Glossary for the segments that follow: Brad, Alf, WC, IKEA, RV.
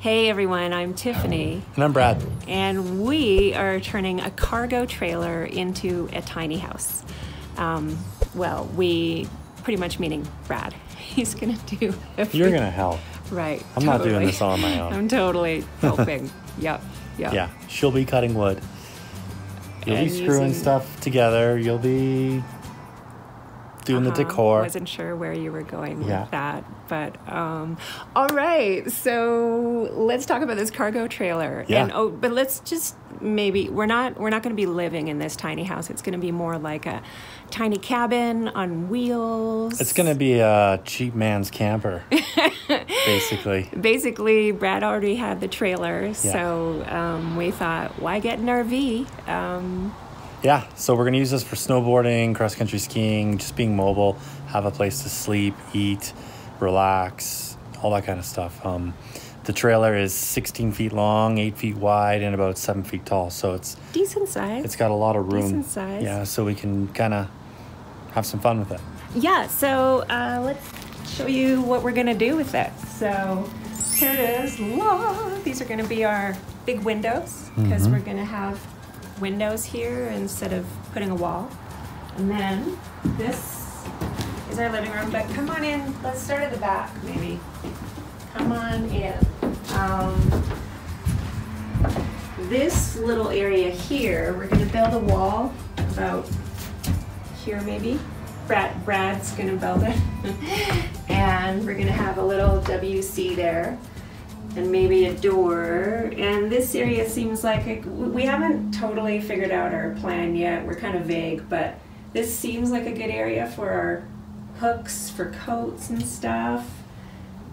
Hey everyone, I'm Tiffany. And I'm Brad. And we are turning a cargo trailer into a tiny house. Well, we pretty much meaning Brad. He's gonna do everything. You're gonna help. Right. I'm totally not doing this all on my own. I'm totally helping. Yep. Yeah, she'll be cutting wood. You'll be screwing stuff together. You'll be doing the decor. I wasn't sure where you were going with that, but all right. So let's talk about this cargo trailer. Yeah. And but let's just maybe we're not going to be living in this tiny house. It's going to be more like a tiny cabin on wheels. It's going to be a cheap man's camper, basically. Basically, Brad already had the trailer, so we thought, why get an RV? Yeah, so we're going to use this for snowboarding, cross-country skiing, just being mobile, have a place to sleep, eat, relax, all that kind of stuff. The trailer is 16 feet long, 8 feet wide, and about 7 feet tall, so it's... decent size. It's got a lot of room. Decent size. Yeah, so we can kind of have some fun with it. Yeah, so let's show you what we're going to do with it. So here it is. These are going to be our big windows, because we're going to have windows here instead of putting a wall. And then this is our living room, but come on in, let's start at the back maybe. Come on in. This little area here, we're gonna build a wall about here maybe. Brad's gonna build it. And we're gonna have a little WC there. And maybe a door, and this area seems like we haven't totally figured out our plan yet. We're kind of vague, but this seems like a good area for our hooks for coats and stuff.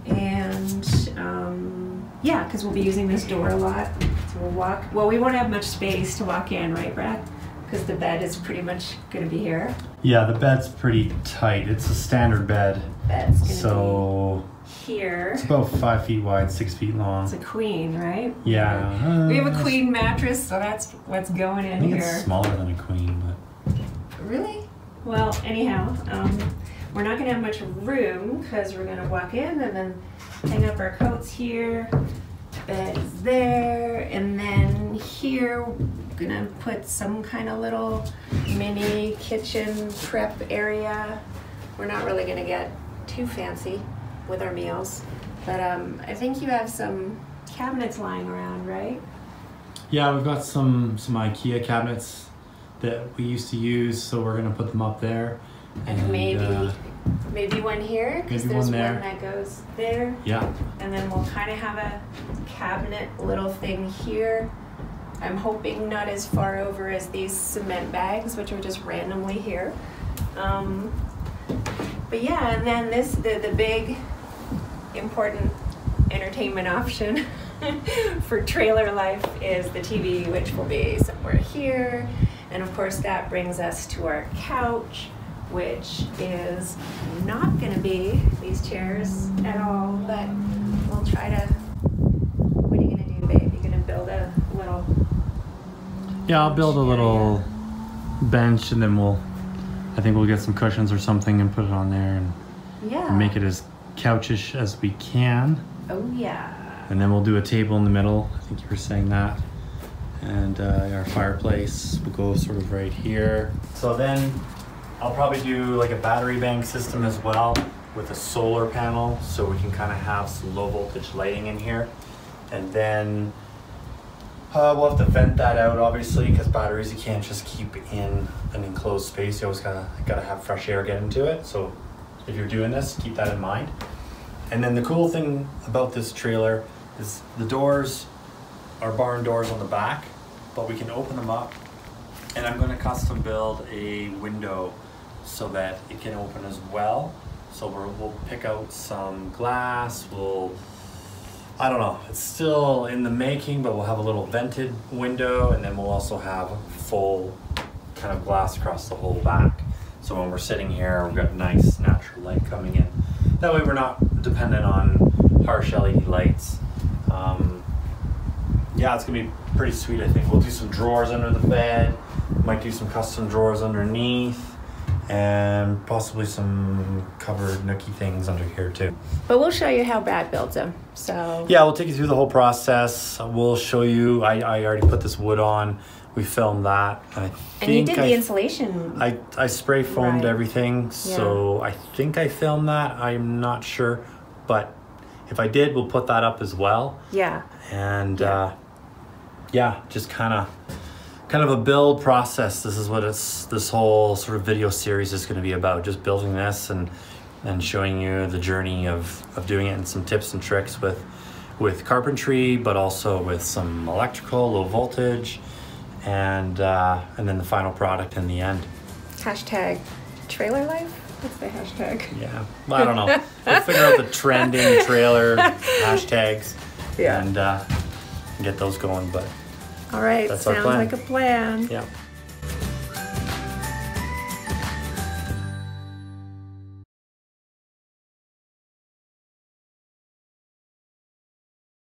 And yeah, because we'll be using this door a lot. So we'll walk. Well, we won't have much space to walk in, right, Brad? Because the bed is pretty much going to be here. Yeah, the bed's pretty tight. It's a standard bed. Bed's gonna be here. It's about 5 feet wide, 6 feet long. It's a queen, right? Yeah. We have a queen mattress, so that's what's going in here. It's smaller than a queen, but... Really? Well, anyhow, we're not going to have much room because we're going to walk in and then hang up our coats here. Bed's there, and then here we're gonna put some kind of little mini kitchen prep area. We're not really gonna get too fancy with our meals, but I think you have some cabinets lying around, right? Yeah, we've got some IKEA cabinets that we used to use, so we're gonna put them up there, and maybe maybe one here, because there's one that goes there. Yeah. And then we'll kind of have a cabinet little thing here. I'm hoping not as far over as these cement bags, which are just randomly here. But yeah, and then this, the big important entertainment option for trailer life is the TV, which will be somewhere here. And of course that brings us to our couch, which is not going to be these chairs at all, but we'll try to... What are you going to do, babe? You're going to build a little... Yeah, I'll build a little bench, and then I think we'll get some cushions or something and put it on there and make it as couchish as we can. Oh, yeah. And then we'll do a table in the middle. I think you were saying that. And our fireplace will go sort of right here. So then... I'll probably do like a battery bank system as well with a solar panel, so we can kind of have some low voltage lighting in here. And then we'll have to vent that out, obviously, because batteries you can't just keep in an enclosed space. You always gotta have fresh air get into it. So if you're doing this, keep that in mind. And then the cool thing about this trailer is the doors are barn doors on the back, but we can open them up. And I'm going to custom build a window so that it can open as well. So we'll pick out some glass. I don't know, it's still in the making, but we'll have a little vented window, and then we'll also have full kind of glass across the whole back. So when we're sitting here, we've got nice natural light coming in. That way we're not dependent on harsh LED lights. Yeah, it's gonna be pretty sweet, I think. We'll do some drawers under the bed, might do some custom drawers underneath. and possibly some covered nookie things under here too. But we'll show you how Brad builds them. So yeah, we'll take you through the whole process. We'll show you, I already put this wood on. We filmed that. I think you did the insulation. I spray foamed everything, so I think I filmed that. I'm not sure, but if I did, we'll put that up as well. Yeah. And yeah, just kind of a build process. This is what this whole sort of video series is going to be about, just building this and showing you the journey of doing it and some tips and tricks with carpentry, but also with some electrical, low voltage. And then the final product in the end. Hashtag trailer life? What's the hashtag? Yeah, well, I don't know. We'll figure out the trending trailer hashtags and get those going. But all right, sounds like a plan. Yeah.